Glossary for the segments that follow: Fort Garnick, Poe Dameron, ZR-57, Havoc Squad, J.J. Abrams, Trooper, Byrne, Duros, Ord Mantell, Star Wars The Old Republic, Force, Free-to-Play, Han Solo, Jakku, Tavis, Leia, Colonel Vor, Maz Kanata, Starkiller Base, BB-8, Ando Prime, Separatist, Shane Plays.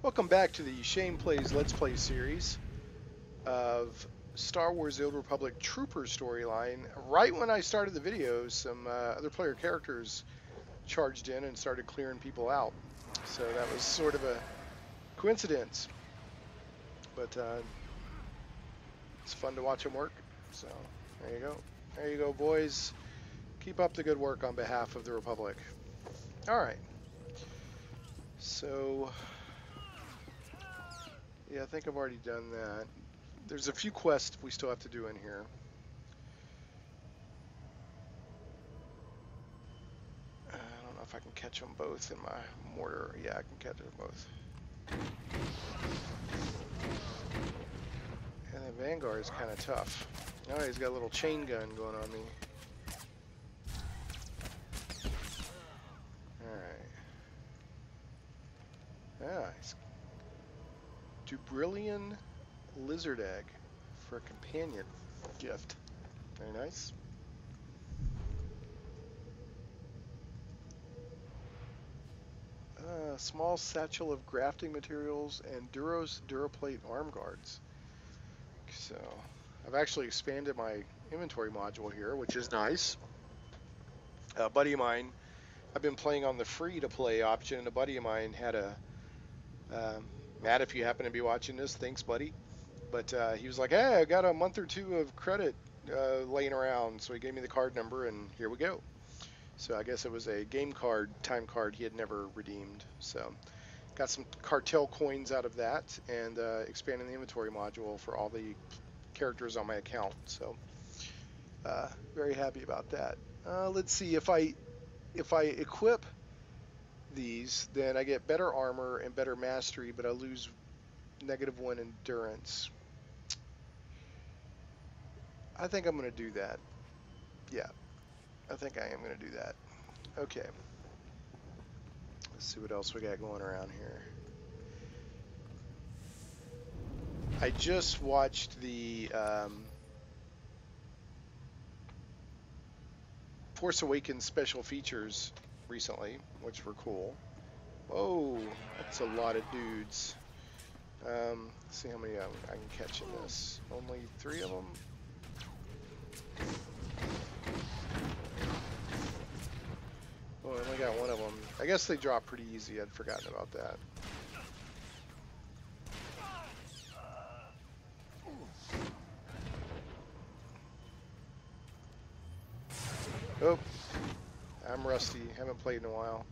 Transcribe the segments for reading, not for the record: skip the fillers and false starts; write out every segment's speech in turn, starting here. Welcome back to the Shane Plays Let's Play series of Star Wars The Old Republic Trooper storyline. Right when I started the video, some other player characters charged in and started clearing people out. So that was sort of a coincidence. But it's fun to watch them work. So there you go. There you go, boys. Keep up the good work on behalf of the Republic. All right. So... yeah, I think I've already done that. There's a few quests we still have to do in here. I don't know if I can catch them both in my mortar. Yeah, I can catch them both. And that Vanguard is kind of tough. Oh, he's got a little chain gun going on me. All right. Yeah, he's... Dubrillian lizard egg for a companion gift. Very nice. Small satchel of grafting materials and Duros Duraplate arm guards. So I've actually expanded my inventory module here, which is nice. A buddy of mine, I've been playing on the free to play option, and a buddy of mine had a Matt, if you happen to be watching this, thanks, buddy. But he was like, hey, I got a month or two of credit laying around. So he gave me the card number, and here we go. So I guess it was a game card, time card he had never redeemed. So got some cartel coins out of that and expanding the inventory module for all the characters on my account. So very happy about that. Let's see, if I equip these, then I get better armor and better mastery, but I lose -1 endurance. I think I'm going to do that. Yeah, I think I am going to do that. Okay. Let's see what else we got going around here. I just watched the Force Awakens special features recently, which were cool. Oh, that's a lot of dudes. Let's see how many I can catch in this. Only 3 of them. Oh, I only got 1 of them. I guess they drop pretty easy. I'd forgotten about that. Oh. I'm rusty, haven't played in a while.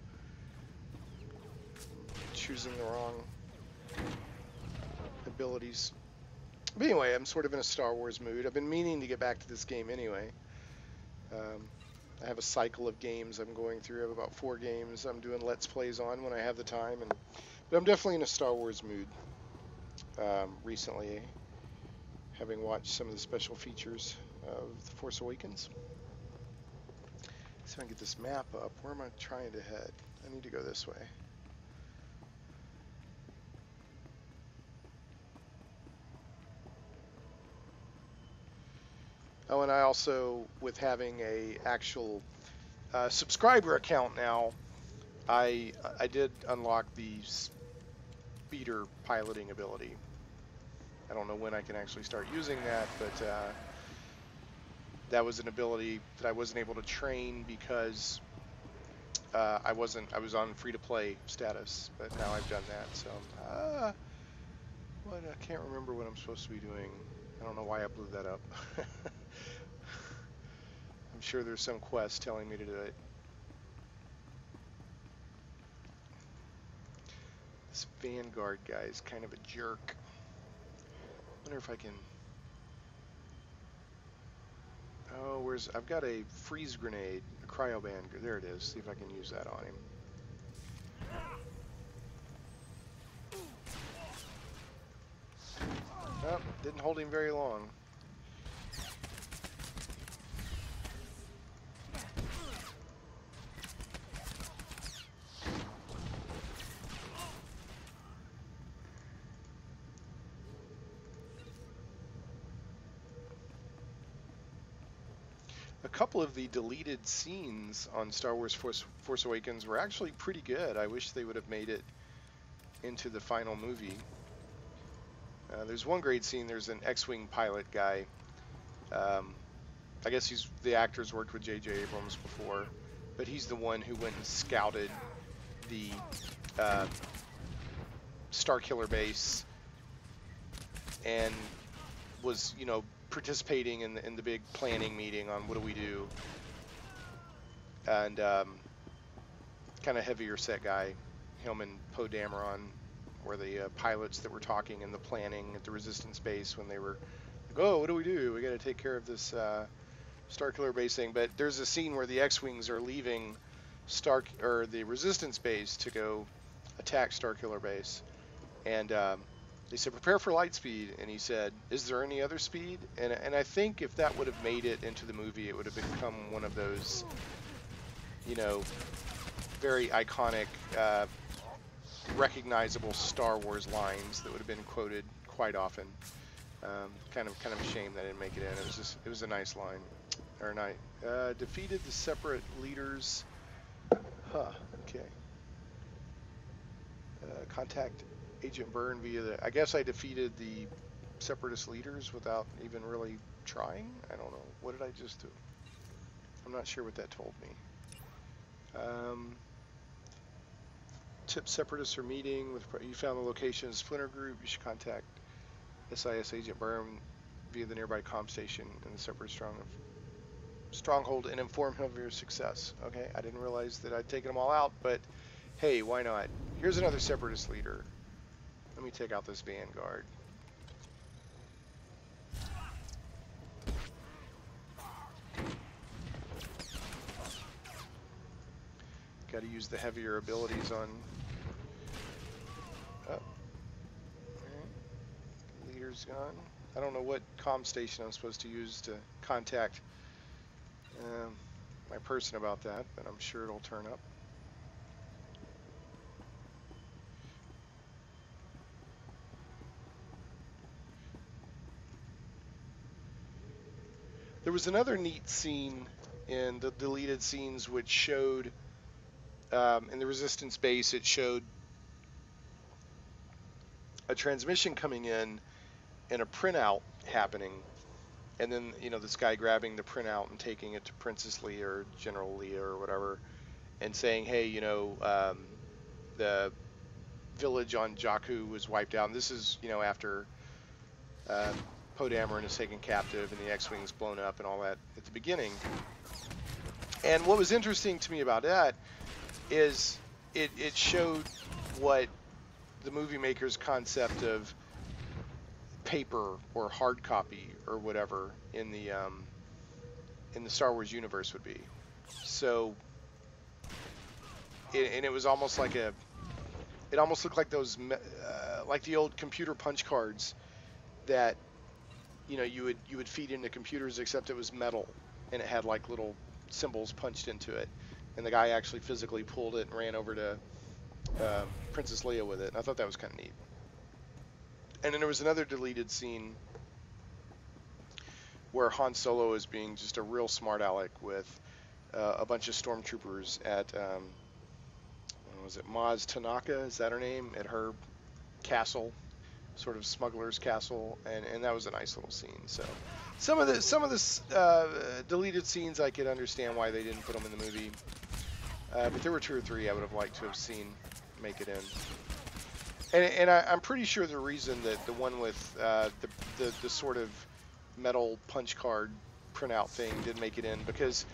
Choosing the wrong abilities. But anyway, I'm sort of in a Star Wars mood. I've been meaning to get back to this game anyway. I have a cycle of games I'm going through. I have about 4 games I'm doing Let's Plays on when I have the time. But I'm definitely in a Star Wars mood recently, having watched some of the special features of The Force Awakens. So I can get this map up. Where am I trying to head? I need to go this way. Oh, and I also, with having a actual subscriber account now, I did unlock the speeder piloting ability. I don't know when I can actually start using that, but that was an ability that I wasn't able to train because I was on free-to-play status, but now I've done that. So what, I can't remember what I'm supposed to be doing. I don't know why I blew that up. I'm sure there's some quest telling me to do it. This Vanguard guy is kind of a jerk. I wonder if I can... oh, where's... I've got a freeze grenade, a cryo band. There it is. See if I can use that on him. Oh, didn't hold him very long. A couple of the deleted scenes on Star Wars Force Awakens were actually pretty good. I wish they would have made it into the final movie. There's one great scene. There's an X-Wing pilot guy. I guess he's the actor's worked with J.J. Abrams before, but he's the one who went and scouted the Starkiller Base and was, you know, participating in the big planning meeting on what do we do. And kind of heavier set guy, him and Poe Dameron were the pilots that were talking in the planning at the Resistance base when they were like, oh, what do we do? We got to take care of this Starkiller Base thing. But there's a scene where the X-Wings are leaving the Resistance base to go attack Starkiller Base, and they said prepare for light speed, and he said, is there any other speed? And I think if that would have made it into the movie, it would have become one of those, you know, very iconic, recognizable Star Wars lines that would have been quoted quite often. Kind of a shame that I didn't make it in. It was just, it was a nice line. Or night defeated the separate leaders. Huh. Okay. Contact Agent Byrne via the... I guess I defeated the Separatist leaders without even really trying? I don't know. What did I just do? I'm not sure what that told me. Tip Separatists are meeting with... You found the location of the splinter group. You should contact SIS Agent Byrne via the nearby comm station in the Separatist stronghold and inform him of your success. Okay, I didn't realize that I'd taken them all out, but hey, why not? Here's another Separatist leader. Let me take out this vanguard. Got to use the heavier abilities on... Oh. All right. Leader's gone. I don't know what comm station I'm supposed to use to contact my person about that, but I'm sure it'll turn up. There was another neat scene in the deleted scenes which showed, in the Resistance base, it showed a transmission coming in and a printout happening. And then, you know, this guy grabbing the printout and taking it to Princess Leia or General Leia or whatever and saying, hey, you know, the village on Jakku was wiped out. And this is, you know, after... Poe Dameron is taken captive and the X-Wing's blown up and all that at the beginning. And what was interesting to me about that is it showed what the movie maker's concept of paper or hard copy or whatever in the Star Wars universe would be. So, it was almost like a, it almost looked like those, like the old computer punch cards that, you know, you would feed into computers, except it was metal, and it had like little symbols punched into it. And the guy actually physically pulled it and ran over to Princess Leia with it. And I thought that was kind of neat. And then there was another deleted scene where Han Solo is being just a real smart aleck with a bunch of stormtroopers at was it Maz Kanata? Is that her name? At her castle. Sort of smuggler's castle, and that was a nice little scene. So some of the deleted scenes, I could understand why they didn't put them in the movie, but there were two or three I would have liked to have seen make it in. And I'm pretty sure the reason that the one with the sort of metal punch card printout thing didn't make it in, because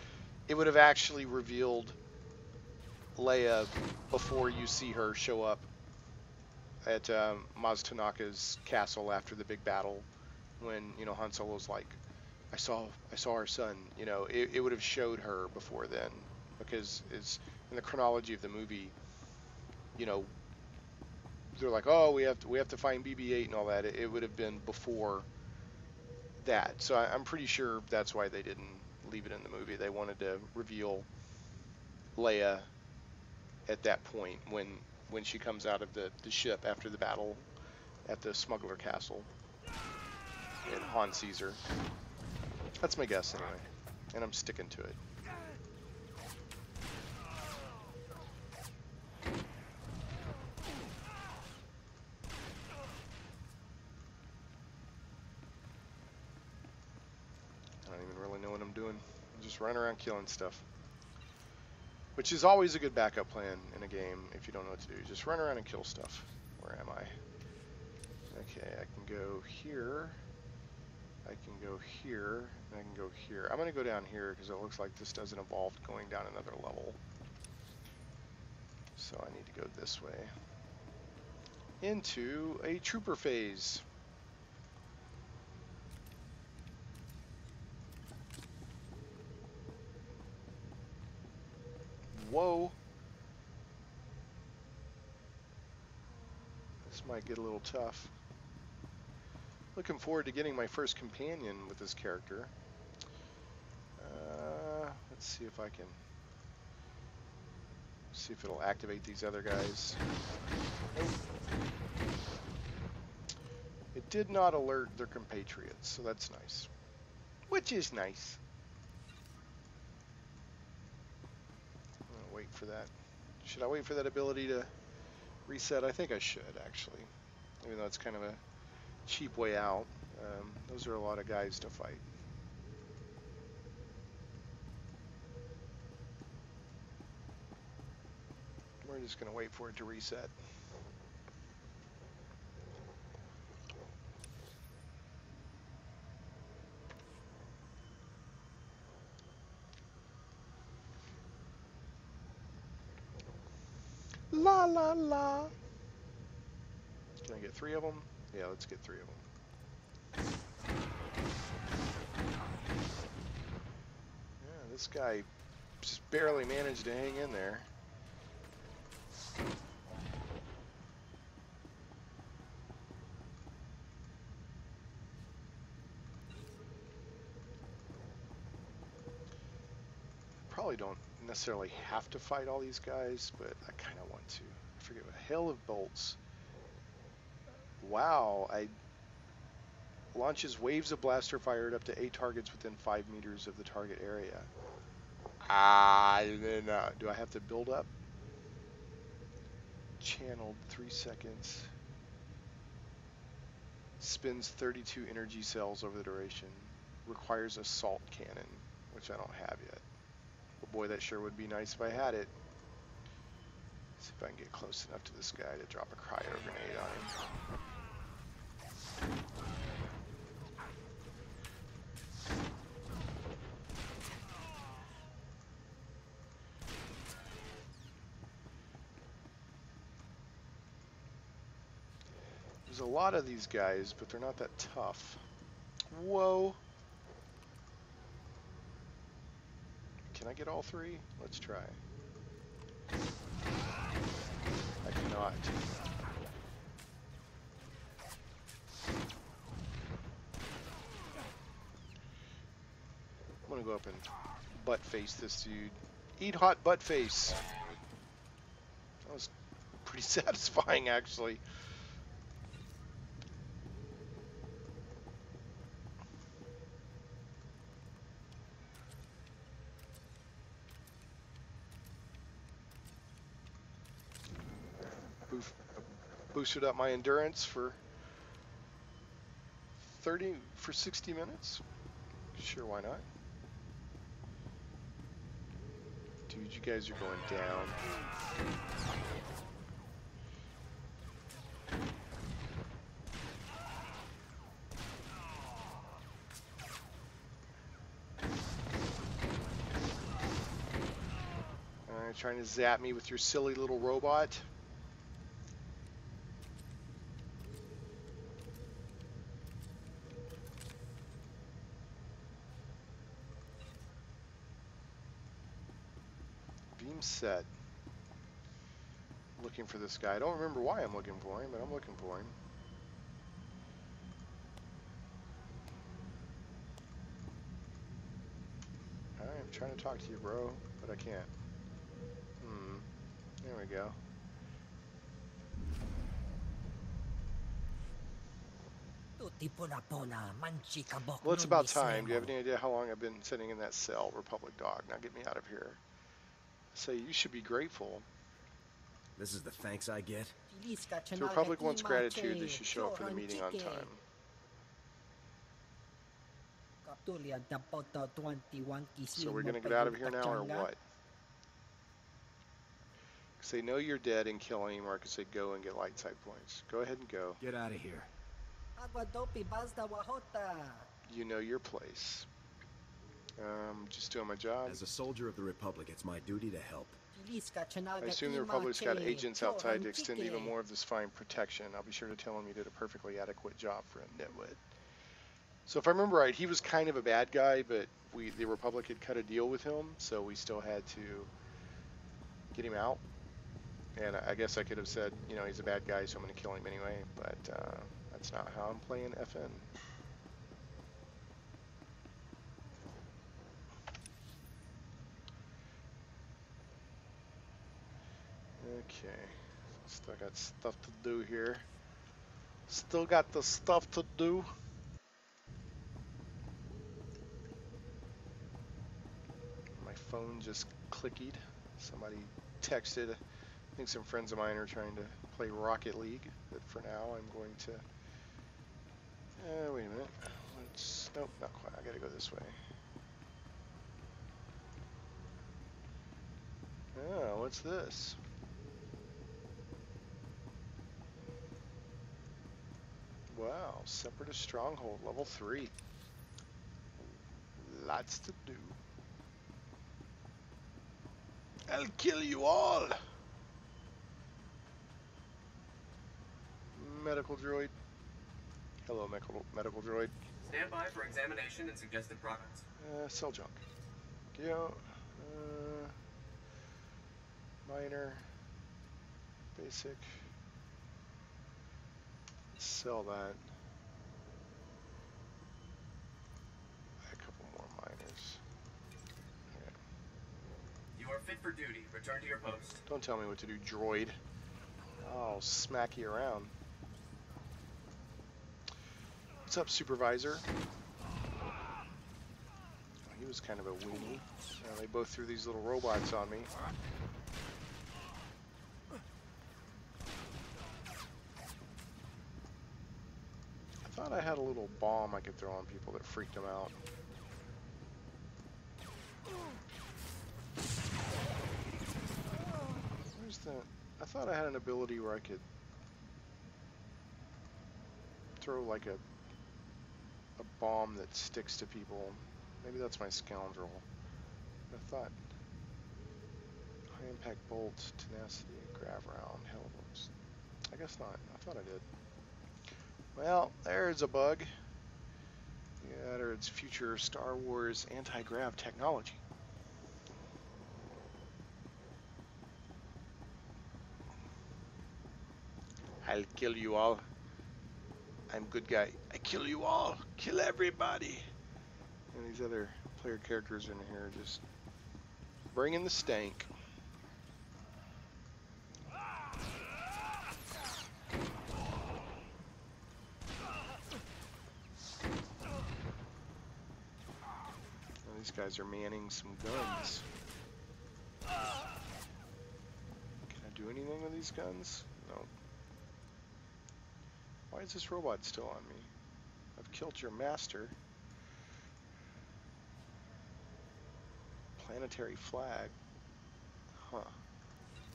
it would have actually revealed Leia before you see her show up at Maz Kanata's castle after the big battle, when, you know, Han Solo's like, I saw our son. You know, it would have showed her before then, because it's in the chronology of the movie. You know, they're like, oh, we have to find BB-8 and all that. It would have been before that. So I'm pretty sure that's why they didn't leave it in the movie. They wanted to reveal Leia at that point when she comes out of the ship after the battle at the smuggler castle and Han sees her. That's my guess anyway, and I'm sticking to it. I'm doing. I'm just running around killing stuff. Which is always a good backup plan in a game if you don't know what to do. Just run around and kill stuff. Where am I? Okay, I can go here. I can go here. And I can go here. I'm going to go down here because it looks like this doesn't involve going down another level. So I need to go this way. Into a trooper phase. Whoa. This might get a little tough. Looking forward to getting my first companion with this character. Let's see if I can... see if it'll activate these other guys. Oh. It did not alert their compatriots, so that's nice. Which is nice. Wait for that. Should I wait for that ability to reset? I think I should, actually. Even though it's kind of a cheap way out. Those are a lot of guys to fight. We're just going to wait for it to reset. La la la. Can I get three of them? Yeah, let's get three of them. Yeah, this guy just barely managed to hang in there. Probably don't necessarily have to fight all these guys, but I kind of want to. I forget what. Hail of bolts. Wow. I launches waves of blaster fired up to 8 targets within 5 meters of the target area. Then do I have to build up? Channeled 3 seconds. Spins 32 energy cells over the duration. Requires a salt cannon, which I don't have yet. Boy, that sure would be nice if I had it. Let's see if I can get close enough to this guy to drop a cryo grenade on him. There's a lot of these guys, but they're not that tough. Whoa. Can I get all three? Let's try. I cannot. I'm gonna go up and butt face this dude. Eat hot butt face. That was pretty satisfying, actually. Boosted up my endurance for 60 minutes. Sure, why not? Dude, you guys are going down. All right, trying to zap me with your silly little robot. Set. Looking for this guy. I don't remember why I'm looking for him, but I'm looking for him. Alright, I'm trying to talk to you, bro, but I can't. There we go. Well, it's about time. Do you have any idea how long I've been sitting in that cell, Republic Dog? Now get me out of here. Say, you should be grateful. This is the thanks I get. The Republic wants gratitude. They should show up for the meeting on time. So we're going to get out of here now or what? Say no, you're dead and kill him, or I could say go and get light side points. Go ahead and go. Get out of here. You know your place. Just doing my job. As a soldier of the Republic, it's my duty to help. I assume the Republic's got agents outside to extend even more of this fine protection. I'll be sure to tell him you did a perfectly adequate job for him, Nitwit. So if I remember right, he was kind of a bad guy, but the Republic had cut a deal with him, so we still had to get him out. And I guess I could have said, you know, he's a bad guy, so I'm going to kill him anyway, but that's not how I'm playing FN. Okay, still got stuff to do here. Still got the stuff to do. My phone just clickied. Somebody texted. I think some friends of mine are trying to play Rocket League, but for now I'm going to... wait a minute. Let's... Nope, not quite. I gotta go this way. Oh, what's this? Wow, Separatist Stronghold, level 3. Lots to do. I'll kill you all! Medical droid. Hello, medical droid. Stand by for examination and suggested products. Sell junk. Yeah. Minor. Basic. Sell that. A couple more miners. Okay. You are fit for duty. Return to your post. Don't tell me what to do, droid. I'll smack you around. What's up, supervisor? Oh, he was kind of a weenie. They both threw these little robots on me. I thought I had a little bomb I could throw on people that freaked them out. Where's the... I thought I had an ability where I could throw like a bomb that sticks to people. Maybe that's my scoundrel. I thought high impact bolts, tenacity, grab round, helmets. I guess not. I thought I did. Well, there's a bug. Yeah, or it's future Star Wars anti-grav technology. I'll kill you all. I'm good guy. I kill you all. Kill everybody. And these other player characters in here just bringing the stank. These guys are manning some guns. Can I do anything with these guns? No. Why is this robot still on me? I've killed your master. Planetary flag. Huh.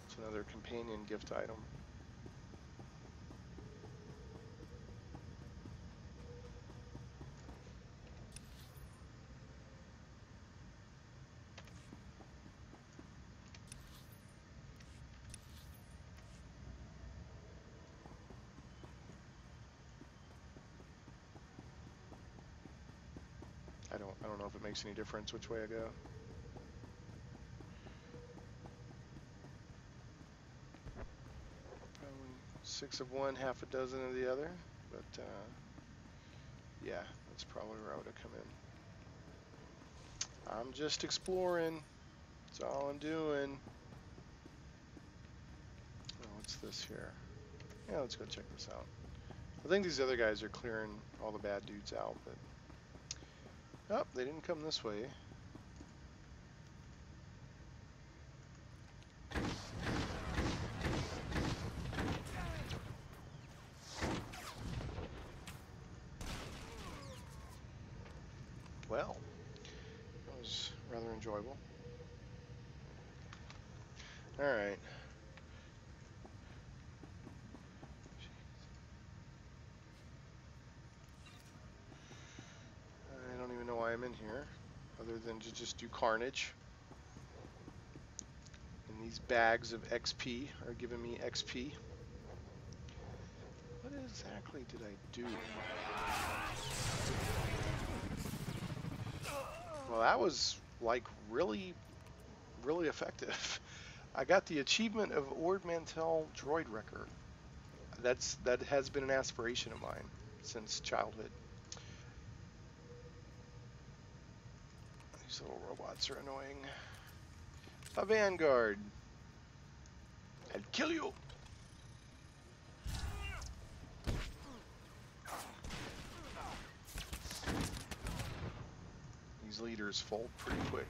It's another companion gift item. I don't know if it makes any difference which way I go. Probably 6 of one, half a dozen of the other, but yeah, that's probably where I would have come in. I'm just exploring. That's all I'm doing. Oh, what's this here? Yeah, let's go check this out. I think these other guys are clearing all the bad dudes out, but... Oh, they didn't come this way. well. That was rather enjoyable. Alright. I don't even know why I'm in here, other than to just do carnage. And these bags of XP are giving me XP. What exactly did I do? Well, that was like really effective. I got the achievement of Ord Mantell Droid Wrecker. That has been an aspiration of mine since childhood. These little robots are annoying. A Vanguard. I'd kill you. These leaders fold pretty quick.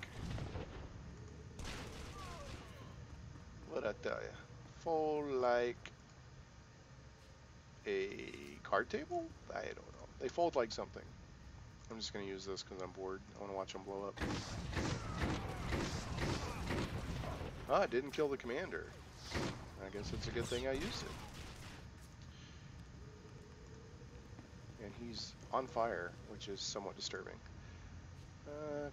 What I tell you, fold like a card table? I don't know. They fold like something. I'm just gonna use this because I'm bored. I want to watch them blow up. Ah, it didn't kill the commander. I guess it's a good thing I used it. And he's on fire, which is somewhat disturbing.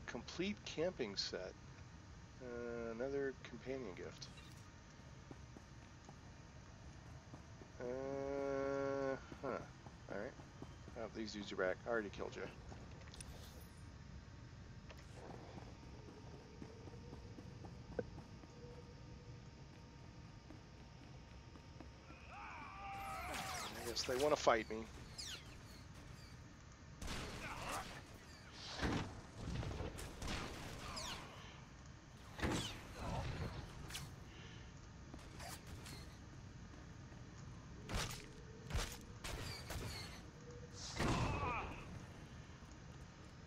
Complete camping set. Another companion gift. Alright. Oh, these dudes are back. I already killed you. I guess they want to fight me.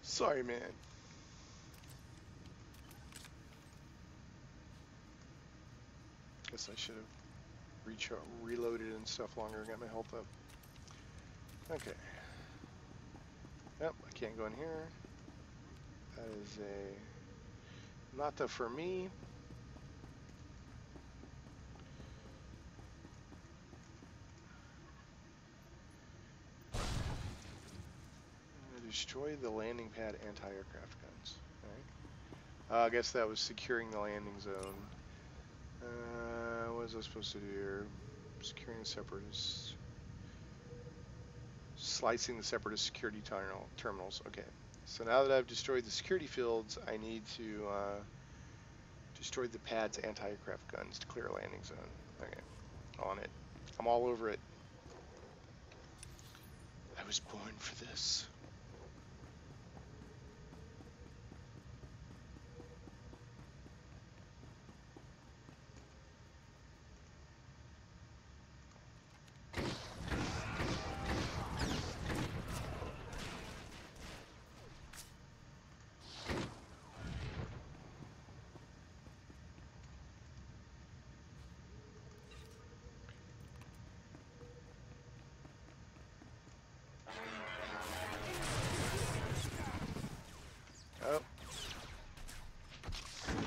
Sorry, man. Guess I should have reloaded and stuff longer and got my health up. Okay. Yep, I can't go in here. That is a Nata for me. Destroy the landing pad anti-aircraft guns. All right. I guess that was securing the landing zone. What was I supposed to do here? Securing the Separatists. Slicing the Separatist security terminals. Okay. So now that I've destroyed the security fields, I need to destroy the pad's anti-aircraft guns to clear a landing zone. Okay. On it. I'm all over it. I was born for this.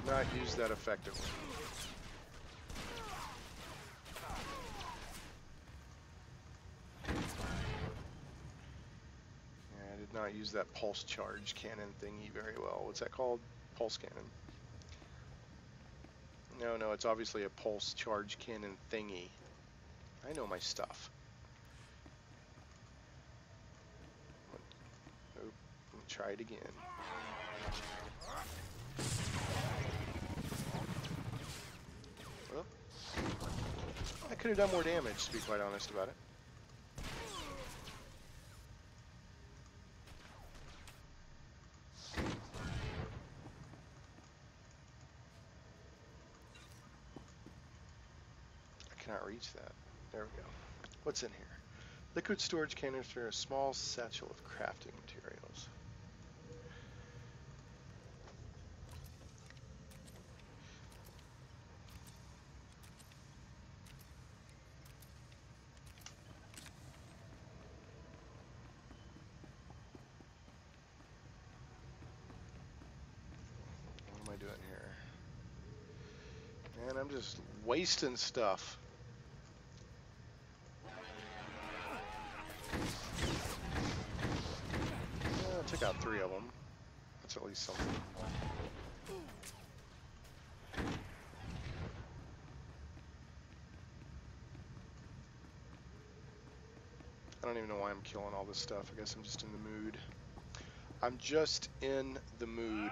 Not use that effectively. Yeah, I did not use that pulse charge cannon thingy very well. What's that called? Pulse cannon. No, it's obviously a pulse charge cannon thingy. I know my stuff. Oh, I'll try it again. I could have done more damage, to be quite honest about it. I cannot reach that. There we go. What's in here? Liquid storage cannon for a small satchel of crafting materials. I'm just wasting stuff. I took out 3 of them. That's at least something. I don't even know why I'm killing all this stuff. I guess I'm just in the mood. I'm just in the mood.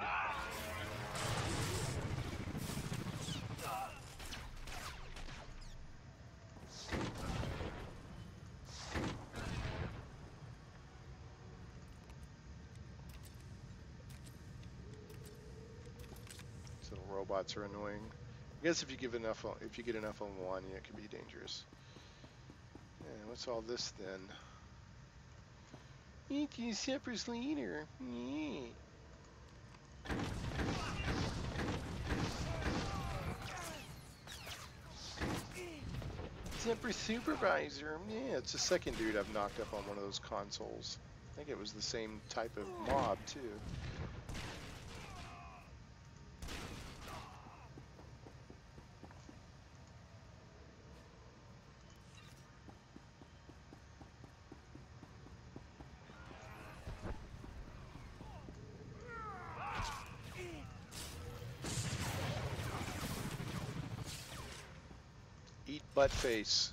These little robots are annoying. I guess if you give enough, if you get enough on one, yeah, it can be dangerous. And what's all this then? It's a separate leader. Yeah. Separate supervisor. Yeah, it's the second dude I've knocked up on one of those consoles. I think it was the same type of mob too. Butt face.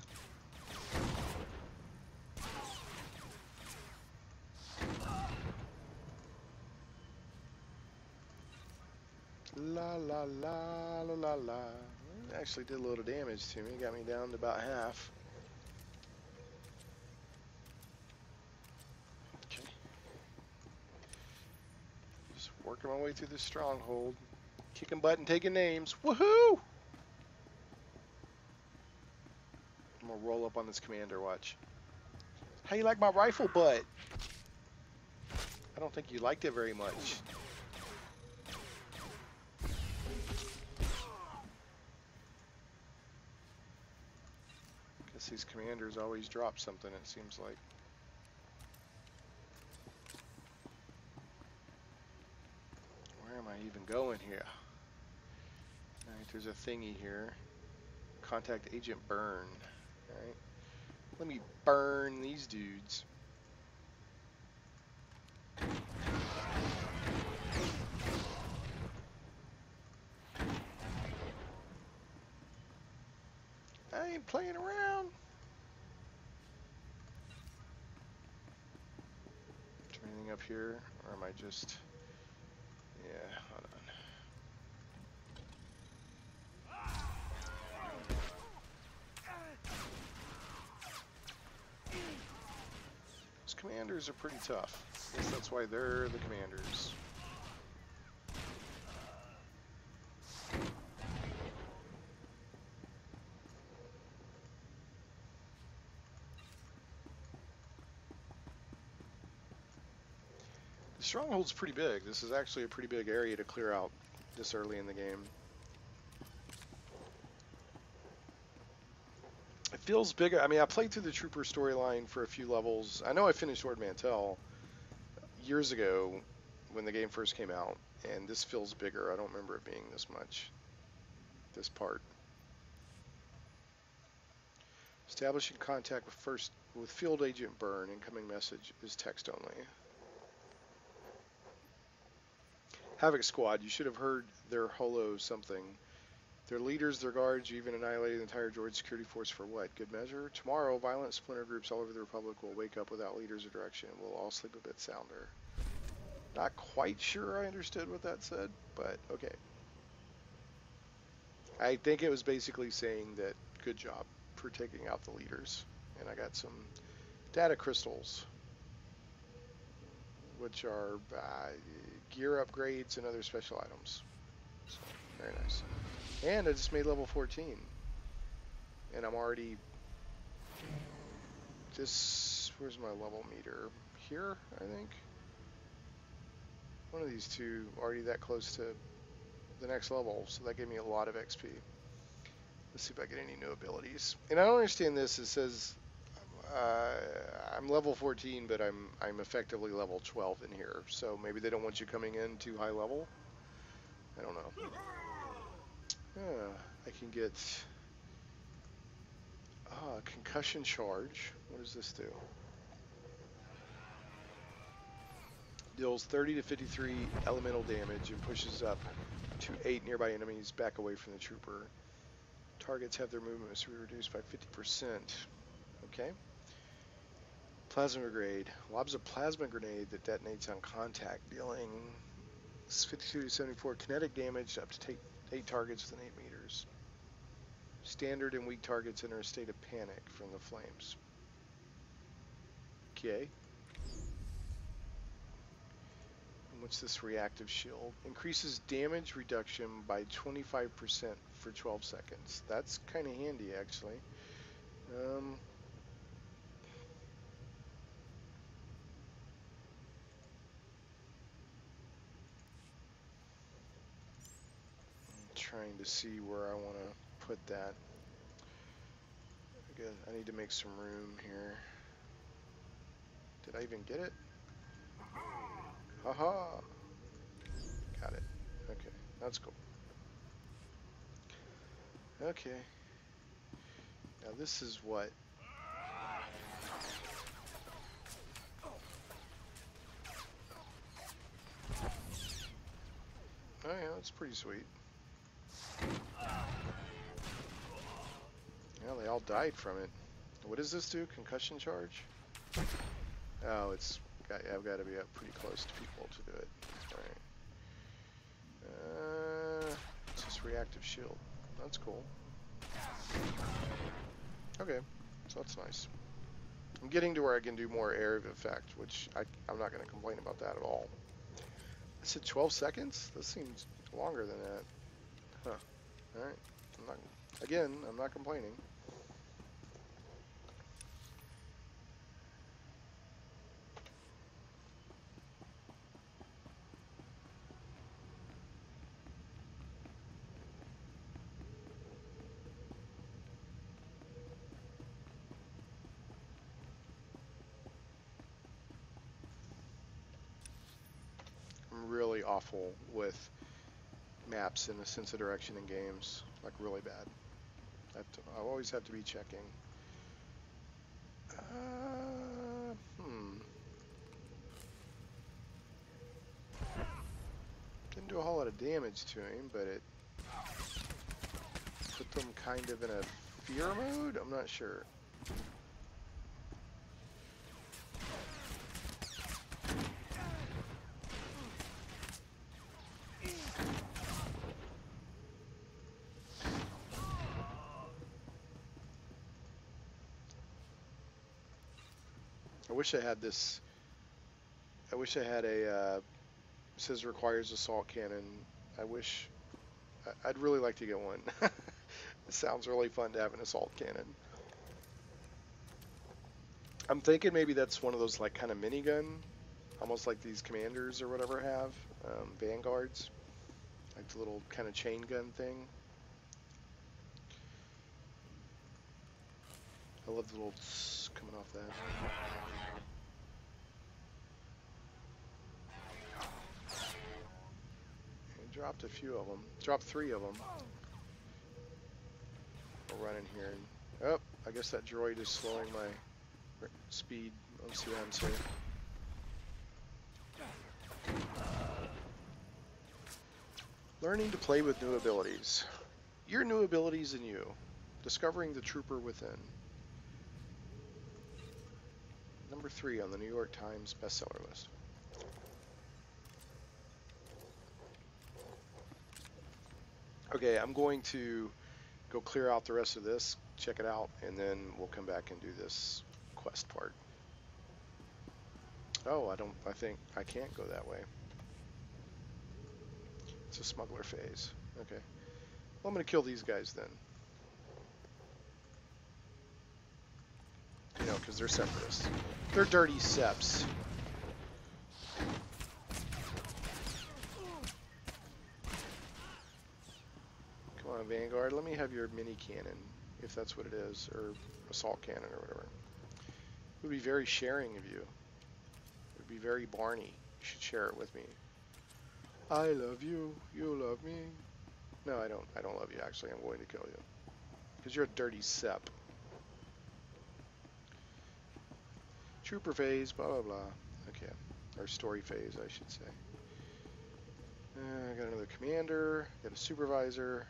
La la la la la la. It actually did a little damage to me. Got me down to about half. Okay. Just working my way through this stronghold. Kicking butt and taking names. Woohoo! I'm gonna roll up on this commander, watch. How you like my rifle butt? I don't think you liked it very much. Guess these commanders always drop something, it seems like. Where am I even going here? Alright, there's a thingy here. Contact Agent Burn. Alright, let me burn these dudes. I ain't playing around. Is there anything up here, or am I just... yeah, hold on. Commanders are pretty tough. I guess that's why they're the commanders. The stronghold's pretty big. This is actually a pretty big area to clear out this early in the game. It feels bigger. I mean, I played through the Trooper storyline for a few levels. I know I finished Ord Mantell years ago when the game first came out, and this feels bigger. I don't remember it being this much, this part. Establishing contact with Field Agent Byrne. Incoming message is text only. Havoc Squad, you should have heard their holo something. Their leaders, their guards, you even annihilated the entire droid security force for what? Good measure? Tomorrow, violent splinter groups all over the Republic will wake up without leaders or direction. We'll all sleep a bit sounder. Not quite sure I understood what that said, but okay. I think it was basically saying that good job for taking out the leaders. And I got some data crystals, which are gear upgrades and other special items. So, very nice. And I just made level 14. And I'm already just... where's my level meter? Here, I think? One of these two already that close to the next level, so that gave me a lot of XP. Let's see if I get any new abilities. And I don't understand this. It says I'm level 14, but I'm effectively level 12 in here. So maybe they don't want you coming in too high level? I don't know. Yeah, I can get a concussion charge. What does this do? Deals 30 to 53 elemental damage and pushes up to 8 nearby enemies back away from the trooper. Targets have their movement must be reduced by 50%. Okay. Plasma grenade. Lobs a plasma grenade that detonates on contact, dealing 52 to 74 kinetic damage up to 8 targets within 8 meters. Standard and weak targets enter a state of panic from the flames. Okay. And what's this reactive shield? Increases damage reduction by 25% for 12 seconds. That's kind of handy, actually. Trying to see where I want to put that. Again, I need to make some room here. Did I even get it? Haha! Got it. Okay, that's cool. Okay. Now this is what. Oh yeah, that's pretty sweet. Well, they all died from it. What does this do? Concussion charge? Oh, it's got, I've got to be up pretty close to people to do it. All right. It's just reactive shield. That's cool. Okay, so that's nice. I'm getting to where I can do more area of effect, which I'm not going to complain about that at all. I said 12 seconds? This seems longer than that. Huh. All right. I'm not complaining. I'm really awful with maps in the sense of direction in games, like really bad. I always have to be checking. Didn't do a whole lot of damage to him, but it put them kind of in a fear mode? I'm not sure. I wish I had this. I wish I had a. It says requires assault cannon. I wish. I'd really like to get one. It sounds really fun to have an assault cannon. I'm thinking maybe that's one of those like kind of minigun, almost like these commanders or whatever have vanguards, like the little kind of chain gun thing. I love the little tss coming off that. Dropped a few of them. Dropped 3 of them. We're running here. Oh, I guess that droid is slowing my speed. Let's see what happens here. Learning to play with new abilities. Your new abilities in you. Discovering the trooper within. Number 3 on the New York Times bestseller list. Okay, I'm going to go clear out the rest of this, check it out, and then we'll come back and do this quest part. Oh, I think I can't go that way. It's a smuggler phase. Okay. Well, I'm going to kill these guys then. You know, because they're separatists. They're dirty seps. Come on, Vanguard, let me have your mini cannon, if that's what it is, or assault cannon or whatever. It would be very sharing of you. It would be very Barney. You should share it with me. I love you. You love me. No, I don't love you, actually. I'm going to kill you. Because you're a dirty sep. Trooper phase, blah, blah, blah. Okay. Or story phase, I should say. I got another commander. Got a supervisor.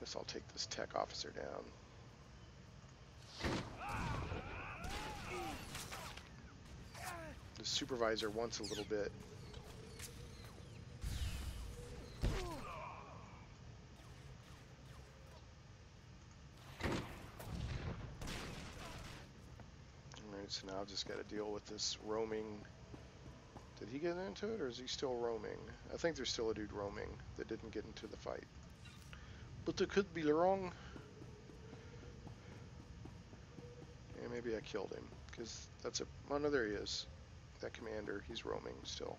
Guess I'll take this tech officer down. The supervisor wants a little bit. Alright, so now I've just got to deal with this roaming. Did he get into it, or is he still roaming? I think there's still a dude roaming that didn't get into the fight. But it could be wrong. Yeah, maybe I killed him. Because that's a... Oh, no, there he is. That commander, he's roaming still.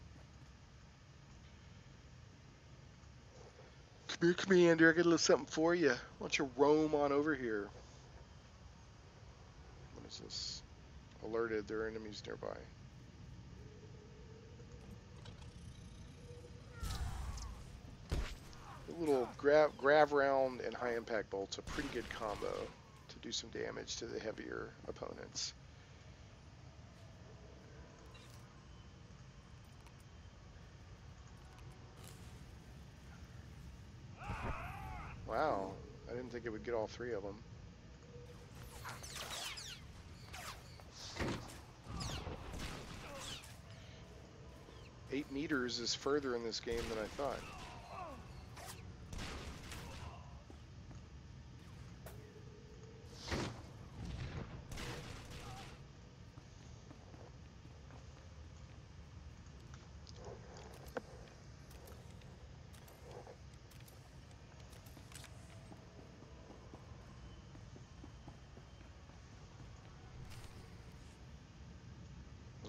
Come here, commander. I got a little something for you. Why don't you roam on over here? What is this? Alerted. There are enemies nearby. A little grav round and high impact bolt's a pretty good combo to do some damage to the heavier opponents. Wow, I didn't think it would get all three of them. Eight meters is further in this game than I thought.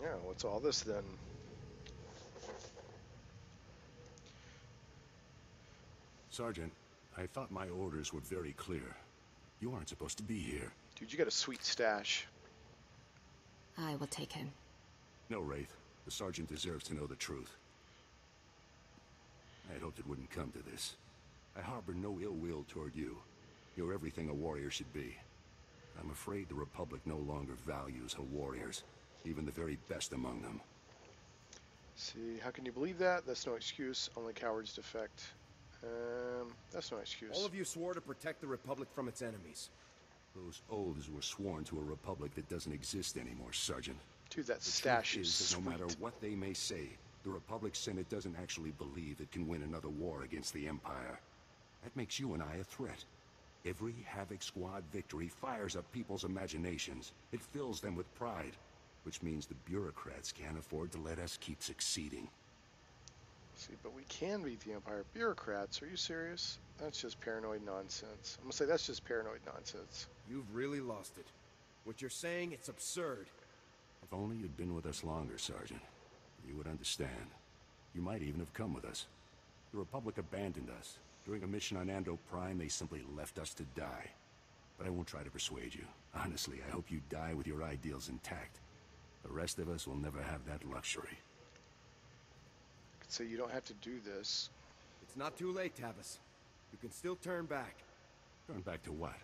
Yeah, what's all this then? Sergeant, I thought my orders were very clear. You aren't supposed to be here. Dude, you got a sweet stash. I will take him. No, Wraith. The sergeant deserves to know the truth. I had hoped it wouldn't come to this. I harbor no ill will toward you. You're everything a warrior should be. I'm afraid the Republic no longer values her warriors. Even the very best among them. See, how can you believe that? That's no excuse. Only cowards defect. That's no excuse. All of you swore to protect the Republic from its enemies. Those oaths were sworn to a Republic that doesn't exist anymore, Sergeant. Dude, that stash is sweet. No matter what they may say, the Republic Senate doesn't actually believe it can win another war against the Empire. That makes you and I a threat. Every Havoc Squad victory fires up people's imaginations. It fills them with pride. Which means the bureaucrats can't afford to let us keep succeeding. See, but we can beat the Empire. Bureaucrats, are you serious? That's just paranoid nonsense. I'm gonna say that's just paranoid nonsense. You've really lost it. What you're saying, it's absurd. If only you'd been with us longer, Sergeant. You would understand. You might even have come with us. The Republic abandoned us. During a mission on Ando Prime, they simply left us to die. But I won't try to persuade you. Honestly, I hope you die with your ideals intact. The rest of us will never have that luxury. So you don't have to do this. It's not too late, Tavis. You can still turn back. Turn back to what?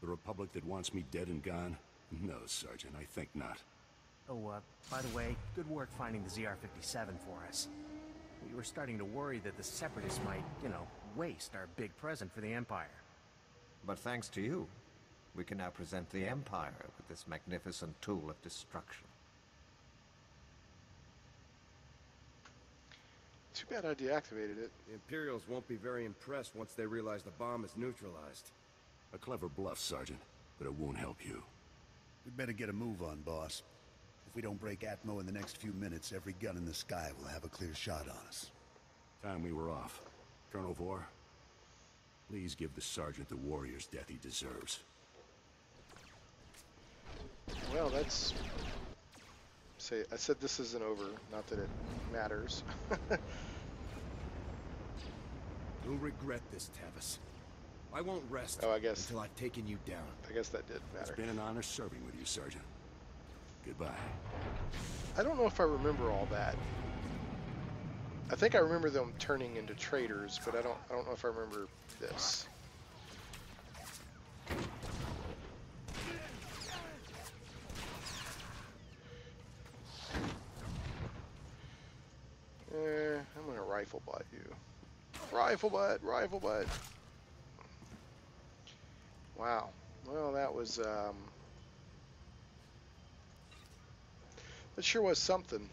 The Republic that wants me dead and gone? No, Sergeant, I think not. Oh, by the way, good work finding the ZR-57 for us. We were starting to worry that the Separatists might, you know, waste our big present for the Empire. But thanks to you, we can now present the Empire with this magnificent tool of destruction. Too bad I deactivated it. The Imperials won't be very impressed once they realize the bomb is neutralized. A clever bluff, Sergeant, but it won't help you. We'd better get a move on, boss. If we don't break Atmo in the next few minutes, every gun in the sky will have a clear shot on us. Time we were off. Colonel Vor, please give the Sergeant the warrior's death he deserves. Well, that's... I said this isn't over, not that it matters. You'll regret this, Tavis. I won't rest until I've taken you down. I guess that did matter. It's been an honor serving with you, Sergeant. Goodbye. I don't know if I remember all that. I think I remember them turning into traitors, but I don't know if I remember this. I'm gonna rifle butt you. Rifle butt, rifle butt. Wow. Well, that was that sure was something.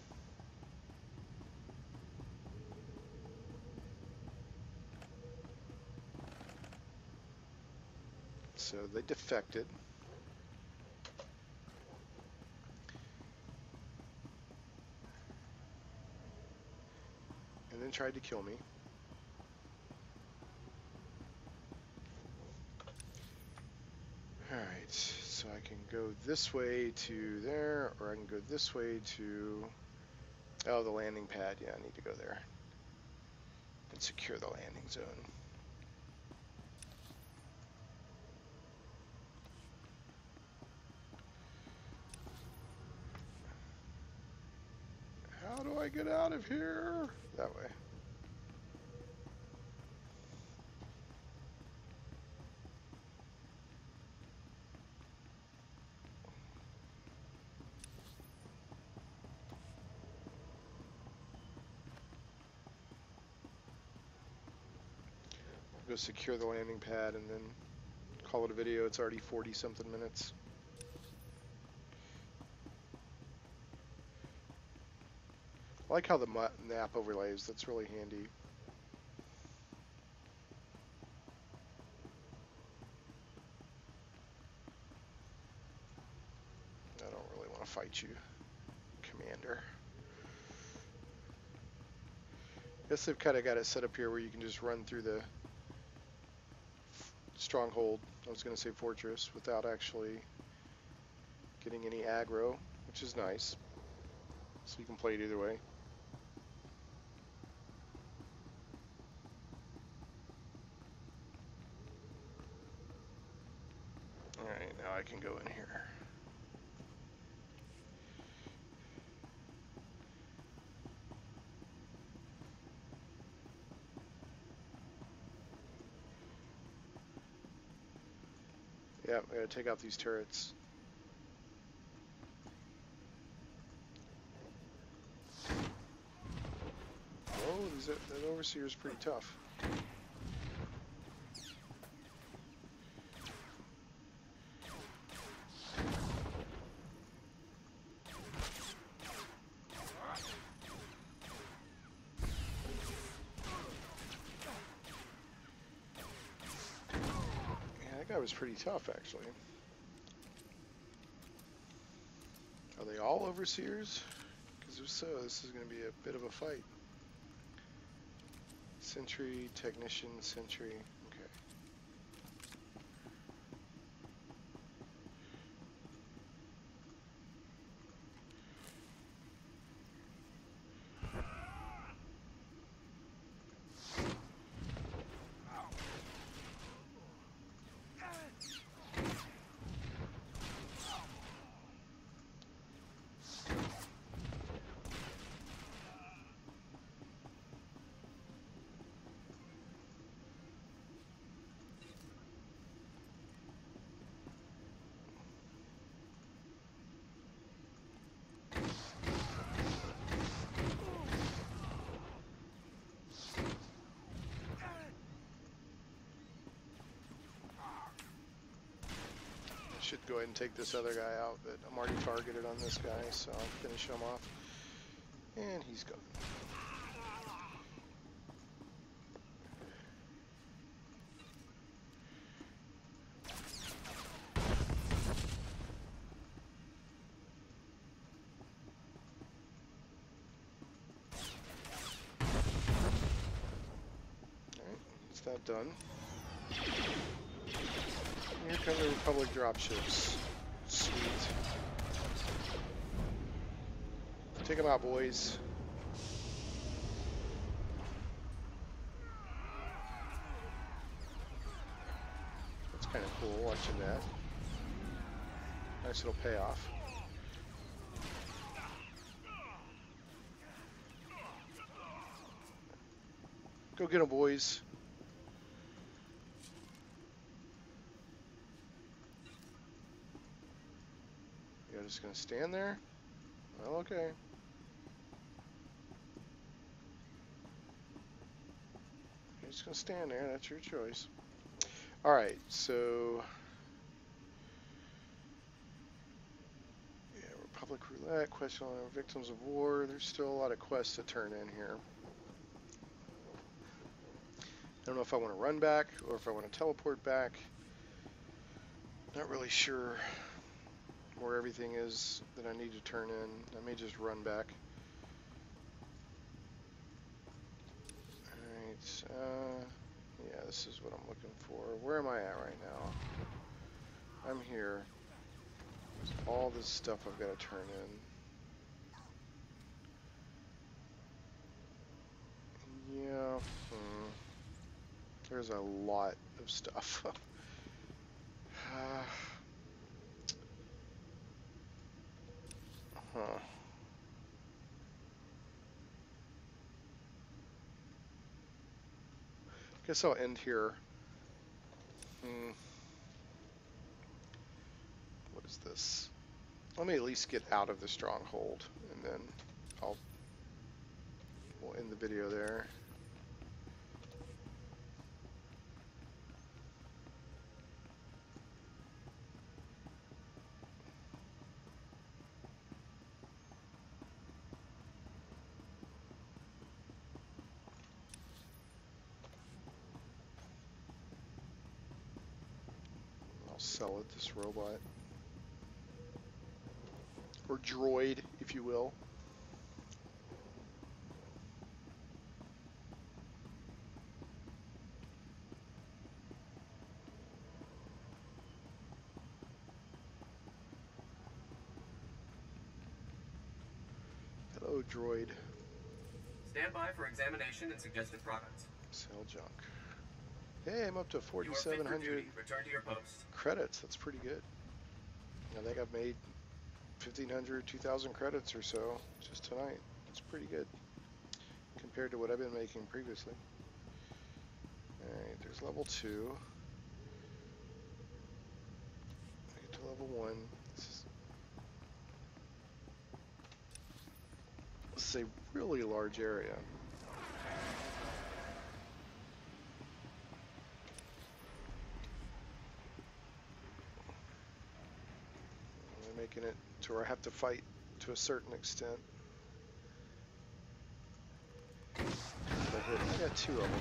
So they defected. And then tried to kill me. Alright, so I can go this way to there, or I can go this way to... Oh, the landing pad. Yeah, I need to go there. And secure the landing zone. How do I get out of here? That way. Go secure the landing pad and then call it a video. It's already 40 something minutes. I like how the map overlays. That's really handy. I don't really want to fight you, Commander. I guess they've kind of got it set up here where you can just run through the stronghold. I was going to say fortress without actually getting any aggro, which is nice. So you can play it either way. I can go in here. Yeah, I gotta take out these turrets. Oh, that overseer's pretty tough. Was pretty tough actually. Are they all overseers? Because if so, this is going to be a bit of a fight. Sentry, technician, sentry. Okay. Should go ahead and take this other guy out, but I'm already targeted on this guy, so I'll finish him off. And he's gone. Alright, it's not done. Here come the Republic dropships. Sweet. Take them out, boys. That's kind of cool watching that. Nice little payoff. Go get them, boys. You're just gonna stand there? Well, okay. You're just gonna stand there. That's your choice. All right. So yeah, Republic Roulette. Question on victims of war. There's still a lot of quests to turn in here. I don't know if I want to run back or if I want to teleport back. Not really sure where everything is that I need to turn in. I may just run back. Alright, yeah, this is what I'm looking for. Where am I at right now? I'm here. There's all this stuff I've got to turn in. Yeah, there's a lot of stuff. Guess I'll end here. What is this? Let me at least get out of the stronghold, and then we'll end the video there. Sell it, this robot, or droid, if you will. Hello, droid. Stand by for examination and suggested products. Sell junk. Hey, I'm up to 4,700 credits. That's pretty good. I think I've made 1,500, 2,000 credits or so just tonight. That's pretty good compared to what I've been making previously. Alright, there's level 2. I get to level 1. This is a really large area. It to where I have to fight to a certain extent. I got 2 of them.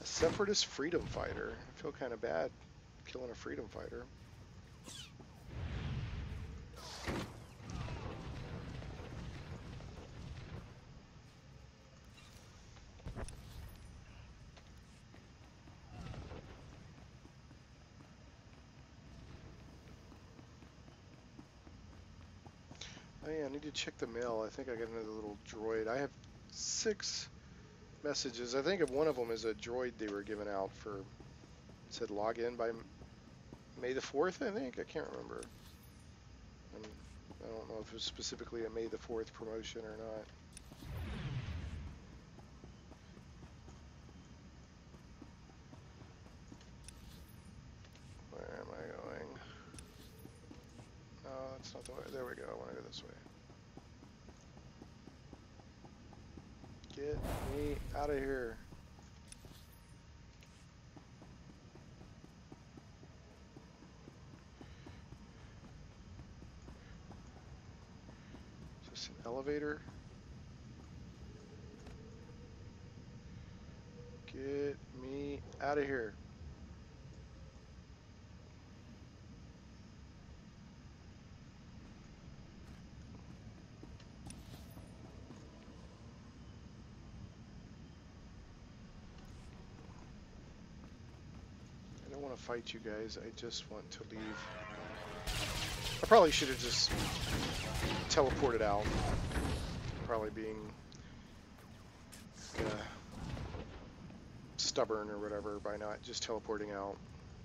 A Separatist freedom fighter. I feel kind of bad killing a freedom fighter. I need to check the mail. I think I got another little droid. I have 6 messages. I think one of them is a droid they were giving out for. It said log in by May the 4th, I think. I can't remember. I don't know if it was specifically a May the 4th promotion or not. Where am I going? No, that's not the way. There we go. I want to go this way. Get me out of here. Is this an elevator? Get me out of here. Fight you guys. I just want to leave. I probably should have just teleported out. Probably being stubborn or whatever by not just teleporting out.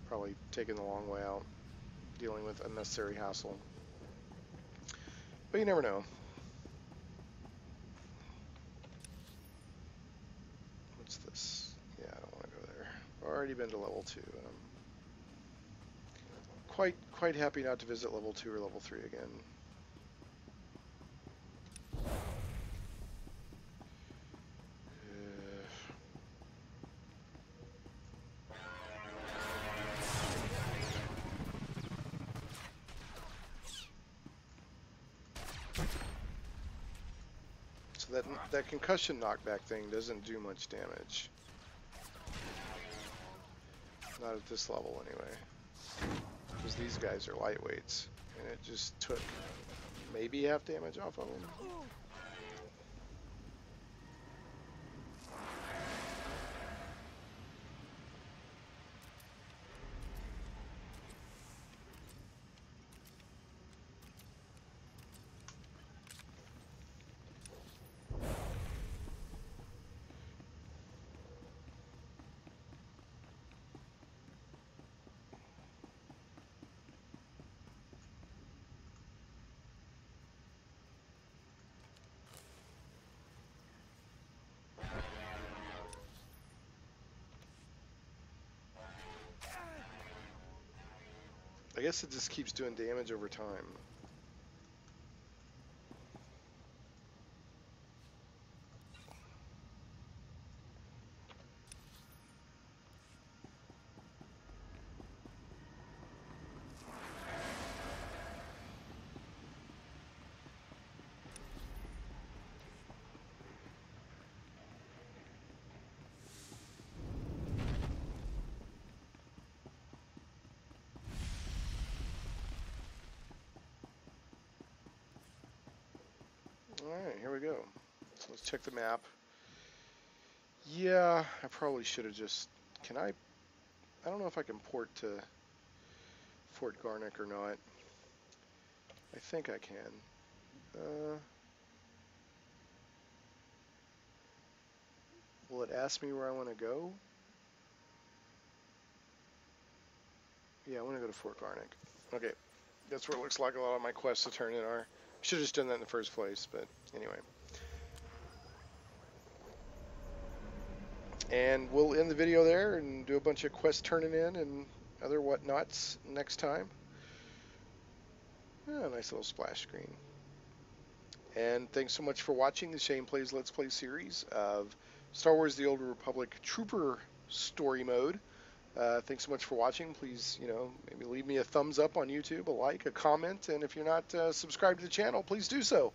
probably taking the long way out, dealing with unnecessary hassle. But you never know. What's this? Yeah, I don't want to go there. I've already been to level 2, and I'm quite happy not to visit level 2 or level 3 again. That concussion knockback thing doesn't do much damage. Not at this level anyway. Because these guys are lightweights. And it just took maybe half damage off of them. I guess it just keeps doing damage over time. Alright, here we go. So let's check the map. Yeah, I probably should have just... Can I... I don't know if I can port to Fort Garnick or not. I think I can. Will it ask me where I want to go? Yeah, I want to go to Fort Garnick. Okay, that's where it looks like a lot of my quests to turn in are. Should have just done that in the first place, but anyway. And we'll end the video there and do a bunch of quest turning in and other whatnots next time. Oh, nice little splash screen. And thanks so much for watching the Shane Plays Let's Play series of Star Wars The Old Republic Trooper Story Mode. Thanks so much for watching. Please, maybe leave me a thumbs up on YouTube, a like, a comment, and if you're not subscribed to the channel, please do so.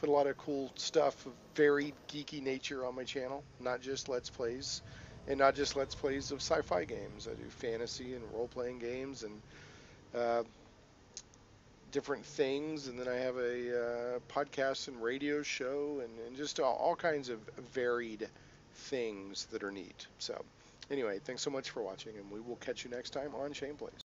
Put a lot of cool stuff of varied geeky nature on my channel, not just Let's Plays, and not just Let's Plays of sci-fi games. I do fantasy and role-playing games and different things, and then I have a podcast and radio show and just all kinds of varied things that are neat. So... Anyway, thanks so much for watching, and we will catch you next time on Shane Plays.